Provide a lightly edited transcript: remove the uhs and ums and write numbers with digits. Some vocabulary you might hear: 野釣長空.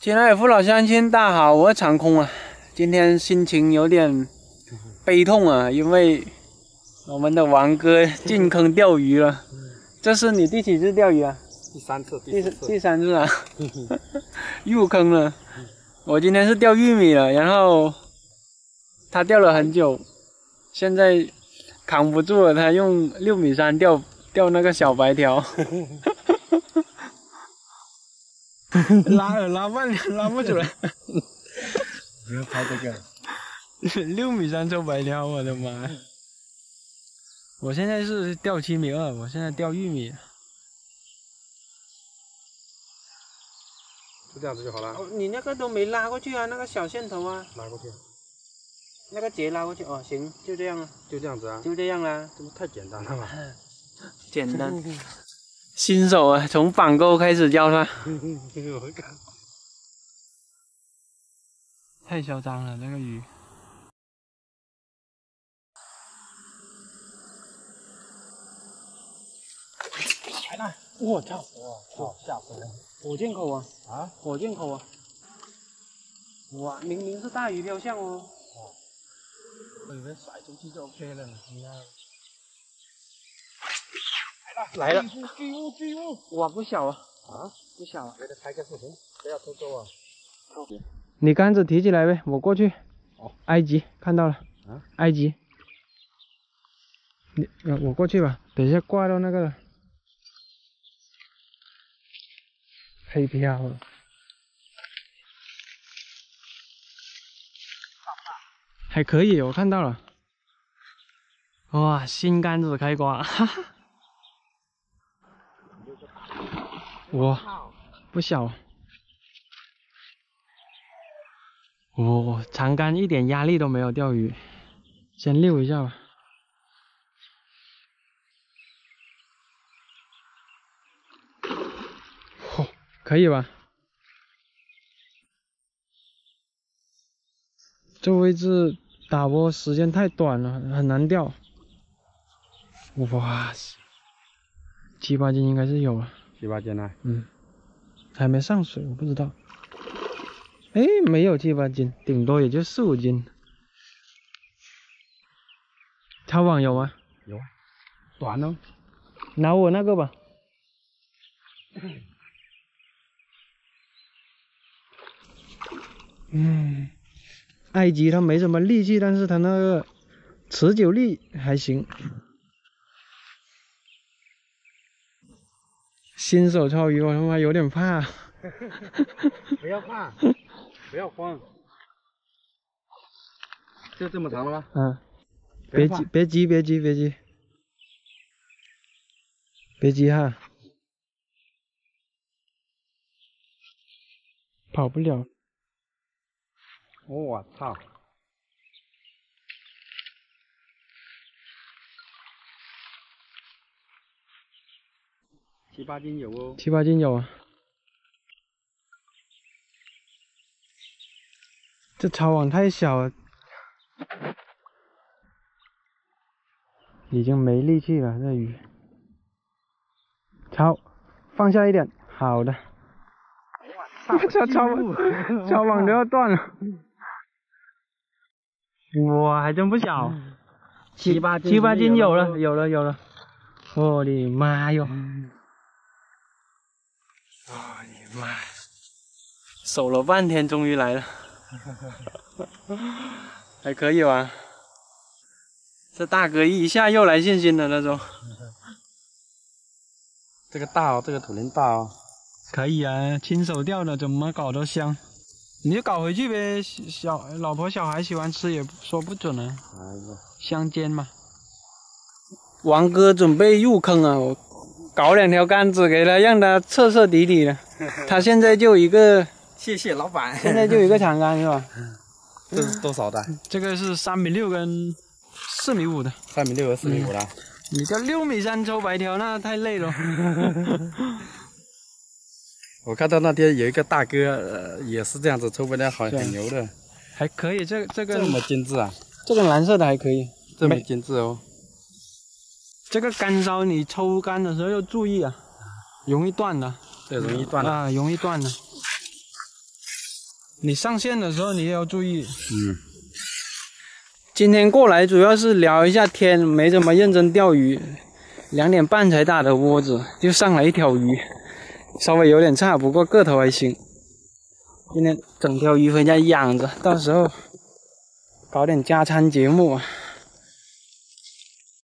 亲爱的父老乡亲，大家好，我长空啊。今天心情有点悲痛啊，因为我们的王哥进坑钓鱼了。这是你第几次钓鱼啊？第三次啊，入坑了。我今天是钓玉米了，然后他钓了很久，现在扛不住了，他用6.3米钓那个小白条。拉半天拉不出来，不要拍这个。6.3米抽白条，我的妈呀！我现在是钓7.2米，我现在钓玉米。就这样子就好了。哦，你那个都没拉过去啊，那个小线头啊。拉过去。那个结拉过去哦，行，就这样啊。就这样子啊。就这样啦。这不太简单了吗？简单。新手啊，从绑钩开始教他。太嚣张了，那个鱼。来了！我操！我操！吓死人！火箭口啊！啊！火箭口啊！哇，明明是大鱼雕像哦。哦。我以为甩出去就 OK 了，你看。 来了！巨物！哇，不小啊！啊，不小啊！给他拍个视频，不要偷走啊！你杆子提起来呗，我过去。哦，埃及看到了。啊，埃及。你，我过去吧，等一下挂到那个了。黑漂了。还可以，我看到了。哇，新杆子开挂！哈哈。 哇，不小！哦，长竿一点压力都没有，钓鱼，先溜一下吧。哦，可以吧？这位置打窝时间太短了，很难钓。哇，7、8斤应该是有了。 7、8斤啊？嗯，还没上水，我不知道。哎，没有7、8斤，顶多也就4、5斤。抄网有吗？有啊，短哦。拿我那个吧。嗯，埃及它没什么力气，但是它那个持久力还行。 新手钓鱼，我他妈有点怕。不要怕，不要慌。就这么长了吗？嗯。别急哈。跑不了。我操！7、8斤有哦，7、8斤有啊。这抄网太小了，已经没力气了。这鱼，抄，放下一点，好的。抄网都要断了。哇，还真不小，7、8斤有了。我的妈哟！ 哦，你妈！守了半天，终于来了，还可以吧？这大哥一下又来信心了那种。这个大哦，这个土林大哦。可以啊，亲手钓的，怎么搞都香。你就搞回去呗，老婆小孩喜欢吃也说不准啊。哎呀，香煎嘛。王哥准备入坑啊，我。 搞2条杆子给他，让他彻彻底底的。他现在就一个，谢谢老板。现在就一个长杆是吧？这是多少的？这个是3.6米跟4.5米的。3.6米和4.5米的。你钓6.3米抽白条，那太累了。我看到那天有一个大哥，也是这样子抽白条，好像很牛的。还可以，这个这么精致啊？这个蓝色的还可以，这么精致哦。 这个杆梢你抽杆的时候要注意啊，容易断的。对，容易断的。啊，容易断的。你上线的时候你也要注意。嗯。今天过来主要是聊一下天，没怎么认真钓鱼。2点半才打的窝子，就上了一条鱼，稍微有点差，不过个头还行。今天整条鱼回家养着，到时候搞点加餐节目啊。